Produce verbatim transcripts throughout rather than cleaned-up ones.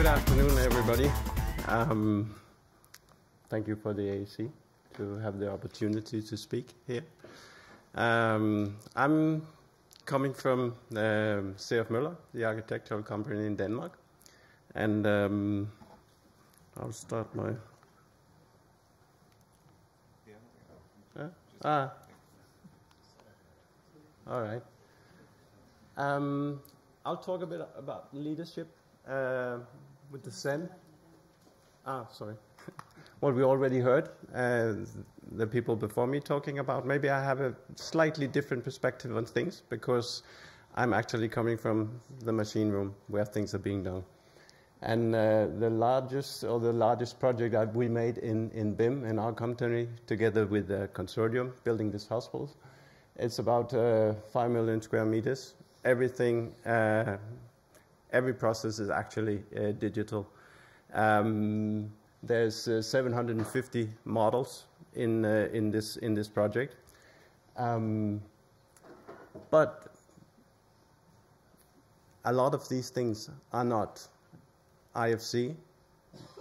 Good afternoon, everybody. Um, thank you for the A A C to have the opportunity to speak here. Um, I'm coming from um, Sejof Müller, the architectural company in Denmark, and um, I'll start my. Uh, ah. All right. Um, I'll talk a bit about leadership uh, with the C E N. Ah, sorry. What we already heard, uh, the people before me talking about. Maybe I have a slightly different perspective on things because I'm actually coming from the machine room where things are being done. And uh, the largest or the largest project that we made in, in B I M in our company together with the consortium building this hospital, it's about uh, five million square meters. Everything, uh, every process is actually uh, digital. Um, there's uh, seven hundred fifty models in uh, in this in this project, um, but a lot of these things are not I F C.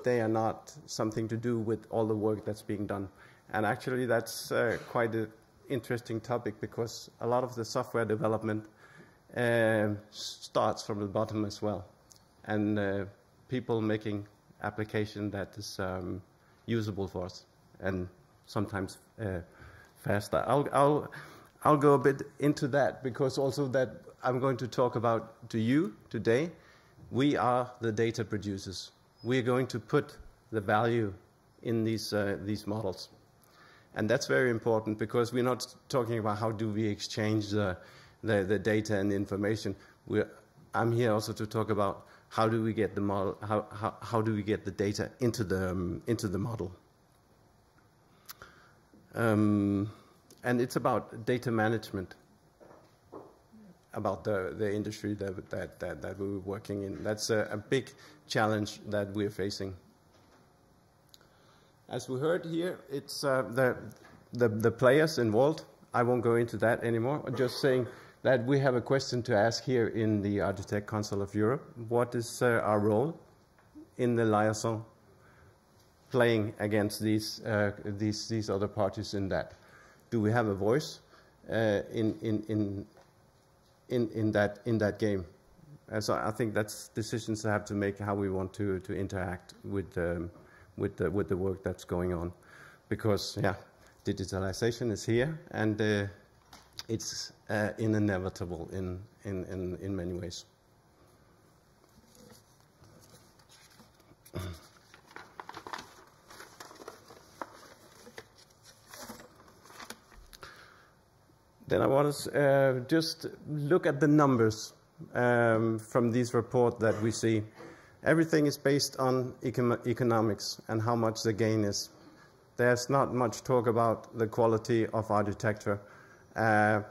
They are not something to do with all the work that's being done, and actually that's uh, quite an interesting topic because a lot of the software development Uh, starts from the bottom as well, and uh, people making application that is um, usable for us, and sometimes uh, faster. I'll I'll I'll go a bit into that because also that I'm going to talk about to you today. We are the data producers. We are going to put the value in these uh, these models, and that's very important because we're not talking about how do we exchange the The, the data and the information. We're, I'm here also to talk about how do we get the model, how how, how do we get the data into the um, into the model, um, and it's about data management, about the the industry that that that, that we're working in. That's a, a big challenge that we're facing. As we heard here, it's uh, the the the players involved. I won't go into that anymore. I'm just saying that we have a question to ask here in the Architects' Council of Europe. What is uh, our role in the liaison playing against these, uh, these, these other parties in that? Do we have a voice uh, in, in, in, in, in, that, in that game? And so I think that's decisions I have to make how we want to, to interact with, um, with, the, with the work that's going on. Because, yeah, digitalization is here, and uh, it's uh, inevitable in, in, in, in many ways. Then I want to uh, just look at the numbers um, from this report that we see. Everything is based on econ economics and how much the gain is. There's not much talk about the quality of architecture. Uh,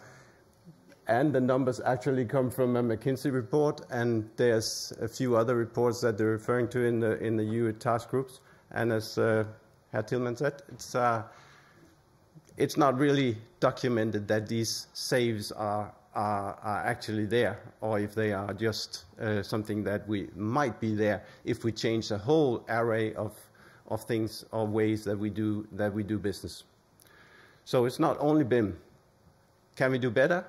and the numbers actually come from a McKinsey report, and there's a few other reports that they're referring to in the, in the E U task groups. And as uh, Herr Tillman said, it's, uh, it's not really documented that these saves are, are, are actually there, or if they are just uh, something that we might be there if we change the whole array of of things or ways that we do that we do business. So it's not only B I M. Can we do better?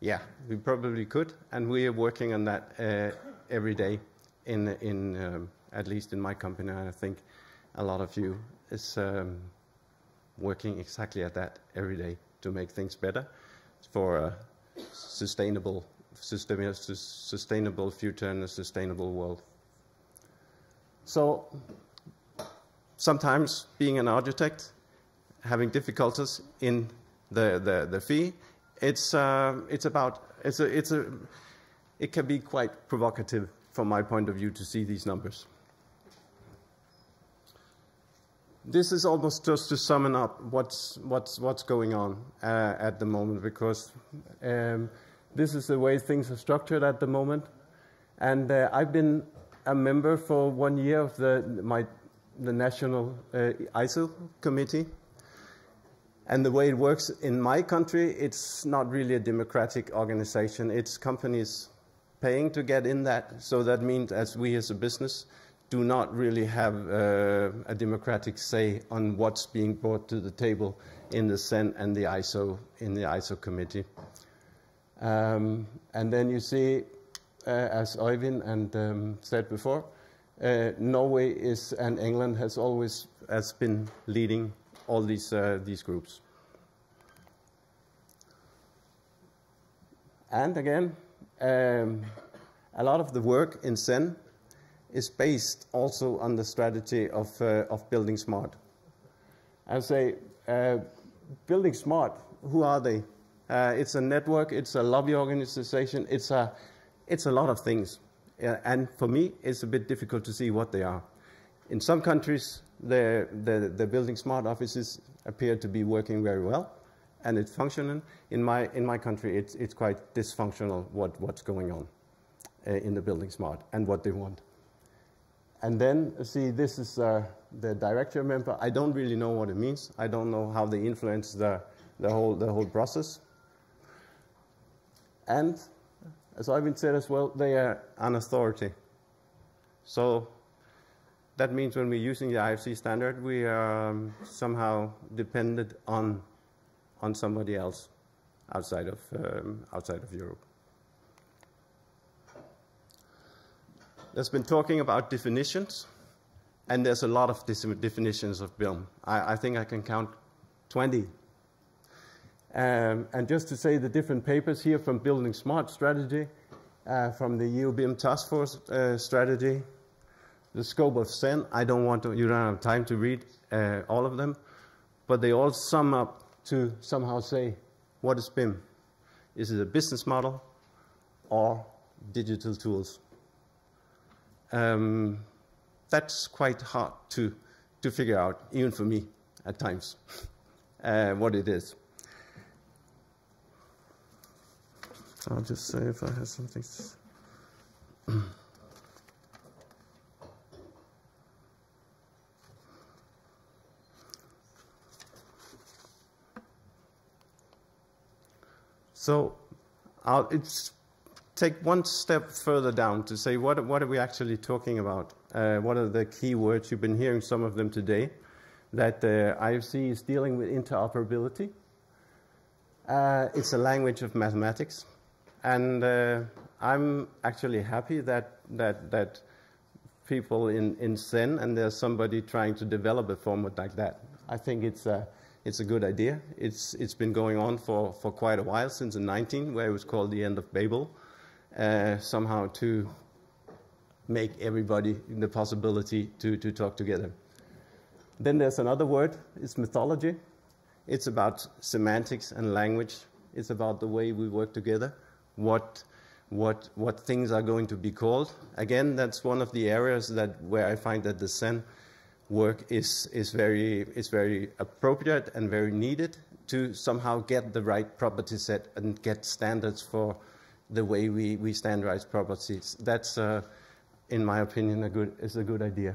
Yeah, we probably could, and we are working on that uh, every day. In in um, at least in my company, and I think a lot of you is um, working exactly at that every day to make things better for a sustainable system, a sustainable future, and a sustainable world. So. Sometimes being an architect, having difficulties in the the, the fee, it's uh, it's about it's a, it's a it can be quite provocative from my point of view to see these numbers. This is almost just to sum up what's what's what's going on uh, at the moment because um, this is the way things are structured at the moment, and uh, I've been a member for one year of the my. the national uh, I S O committee, and the way it works in my country, it's not really a democratic organization. It's companies paying to get in that. So that means as we as a business do not really have uh, a democratic say on what's being brought to the table in the C E N and the I S O, in the I S O committee. Um, and then you see, uh, as Eivind and um, said before, uh, Norway is, and England has always has been leading all these, uh, these groups. And again, um, a lot of the work in C E N is based also on the strategy of, uh, of Building Smart. I say, uh, Building Smart, who are they? Uh, it's a network, it's a lobby organization, it's a, it's a lot of things. Uh, and for me, it's a bit difficult to see what they are. In some countries, the, the, the Building Smart offices appear to be working very well, and it's functioning. In my, in my country, it's, it's quite dysfunctional what, what's going on uh, in the Building Smart and what they want. And then, see, this is uh, the director member. I don't really know what it means. I don't know how they influence the, the, whole, the whole process. And, as Eivind said as well, they are an authority. So that means when we're using the I F C standard, we are um, somehow dependent on, on somebody else outside of, um, outside of Europe. There's been talking about definitions, and there's a lot of definitions of B I M. I, I think I can count twenty. Um, and just to say the different papers here from Building Smart strategy, uh, from the E U B I M Task Force uh, strategy, the scope of C E N, I don't want to, you don't have time to read uh, all of them, but they all sum up to somehow say, what is B I M? Is it a business model or digital tools? Um, that's quite hard to, to figure out, even for me at times, uh, what it is. I'll just say if I have something. So I'll, it's take one step further down to say what, what are we actually talking about? Uh, what are the key words? You've been hearing some of them today, that the uh, I F C is dealing with interoperability. Uh, it's a language of mathematics. And uh, I'm actually happy that, that, that people in, in C E N, and there's somebody trying to develop a format like that. I think it's a, it's a good idea. It's, it's been going on for, for quite a while, since the nineteen, where it was called the end of Babel. Uh, somehow to make everybody the possibility to, to talk together. Then there's another word, it's mythology. It's about semantics and language. It's about the way we work together, what, what, what things are going to be called. Again, that's one of the areas that where I find that the C E N work is, is, very, is very appropriate and very needed to somehow get the right property set and get standards for the way we, we standardize properties. That's, uh, in my opinion, a good, is a good idea.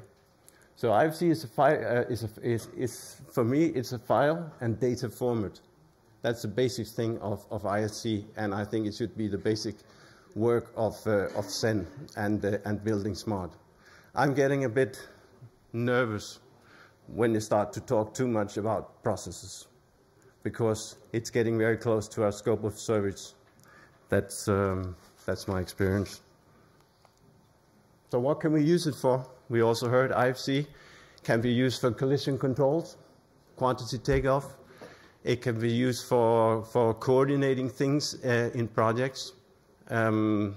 So I F C is, a fi uh, is, a, is, is for me, it's a file and data format. That's the basic thing of, of I F C, and I think it should be the basic work of, uh, of C E N and, uh, and Building Smart. I'm getting a bit nervous when they start to talk too much about processes, because it's getting very close to our scope of service. That's, um, that's my experience. So what can we use it for? We also heard I F C can be used for collision controls, quantity takeoff. It can be used for, for coordinating things uh, in projects um,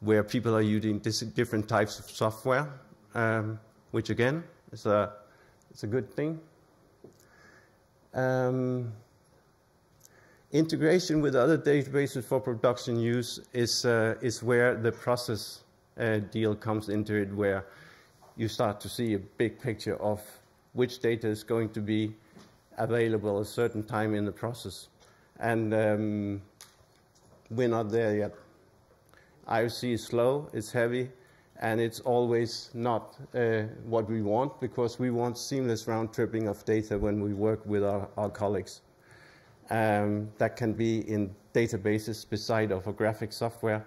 where people are using different types of software, um, which again is a, it's a good thing. Um, Integration with other databases for production use is, uh, is where the process uh, deal comes into it, where you start to see a big picture of which data is going to be available at a certain time in the process. And um, we're not there yet. I F C is slow, it's heavy, and it's always not uh, what we want, because we want seamless round-tripping of data when we work with our, our colleagues. Um, that can be in databases beside of a graphic software,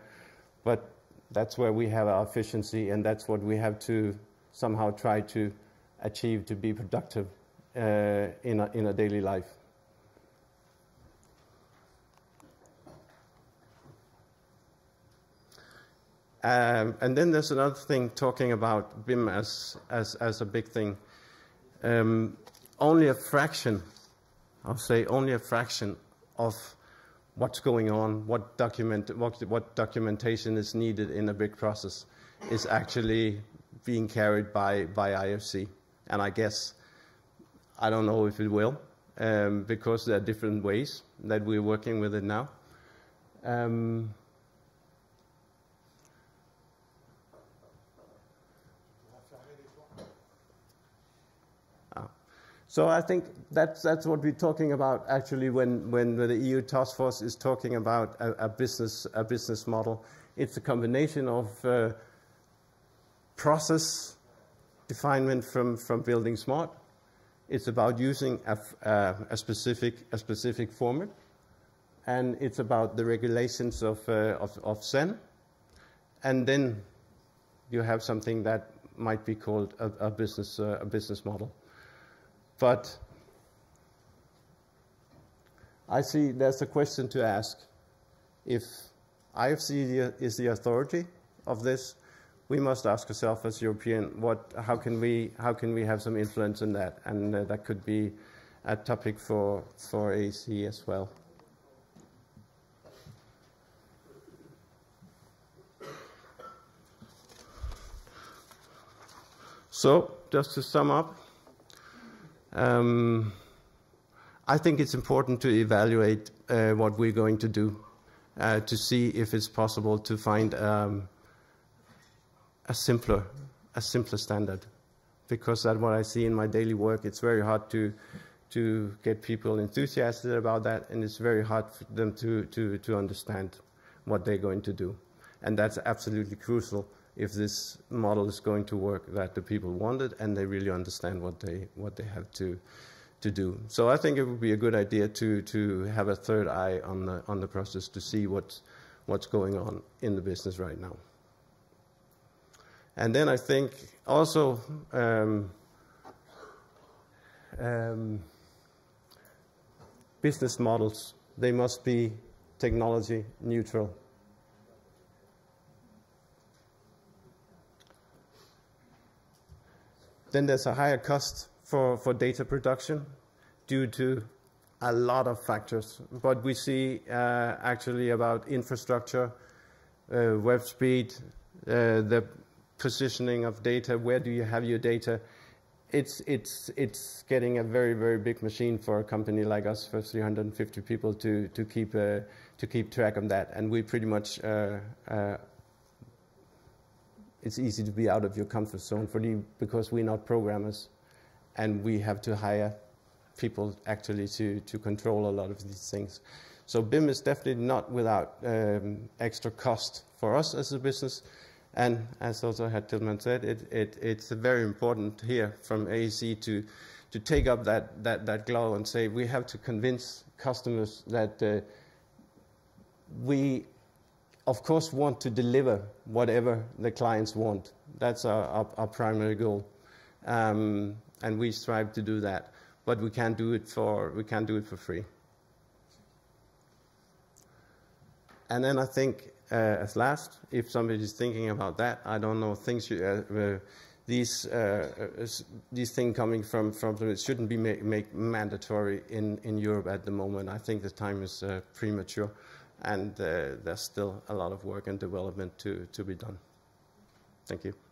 But that's where we have our efficiency, and that's what we have to somehow try to achieve to be productive uh, in, a, in a daily life. Um, and then there's another thing talking about B I M as, as, as a big thing. Um, only a fraction, I'll say only a fraction of what's going on, what, document, what, what documentation is needed in a big process is actually being carried by, by I F C. And I guess, I don't know if it will, um, because there are different ways that we're working with it now. Um, So I think that's, that's what we're talking about actually when, when the E U Task Force is talking about a, a, business, a business model. It's a combination of uh, process definement from, from Building Smart. It's about using a, uh, a, specific, a specific format. And it's about the regulations of, uh, of, of C E N. And then you have something that might be called a, a, business, uh, a business model. But I see there's a question to ask. If I F C is the authority of this, we must ask ourselves as European, what, how can we, how can we have some influence in that? And uh, that could be a topic for, for A C as well. So, just to sum up, Um, I think it's important to evaluate uh, what we're going to do uh, to see if it's possible to find um, a simpler, a simpler standard, because that's what I see in my daily work. It's very hard to to get people enthusiastic about that, and it's very hard for them to to to understand what they're going to do, and that's absolutely crucial. If this model is going to work, that the people want it and they really understand what they what they have to to do. So I think it would be a good idea to to have a third eye on the on the process to see what's what's going on in the business right now. And then I think also um, um, business models, they must be technology neutral. Then there's a higher cost for, for data production due to a lot of factors. But we see uh, actually about infrastructure, uh, web speed, uh, the positioning of data, where do you have your data? It's, it's, it's getting a very, very big machine for a company like us, for three hundred fifty people to, to, keep, uh, to keep track of that. And we pretty much uh, uh, it's easy to be out of your comfort zone for the, because we're not programmers and we have to hire people actually to, to control a lot of these things. So B I M is definitely not without um, extra cost for us as a business. And as also Herr Tillman said, it, it, it's very important here from A E C to, to take up that, that, that glow and say we have to convince customers that uh, we of course want to deliver whatever the clients want. That's our, our, our primary goal. Um, and we strive to do that. But we can't do it for, we can't do it for free. And then I think, uh, as last, if somebody's thinking about that, I don't know, things you, uh, uh, these, uh, uh, these things coming from, from it shouldn't be make, make mandatory in, in Europe at the moment. I think the time is uh, premature. And uh, there's still a lot of work and development to, to be done. Thank you.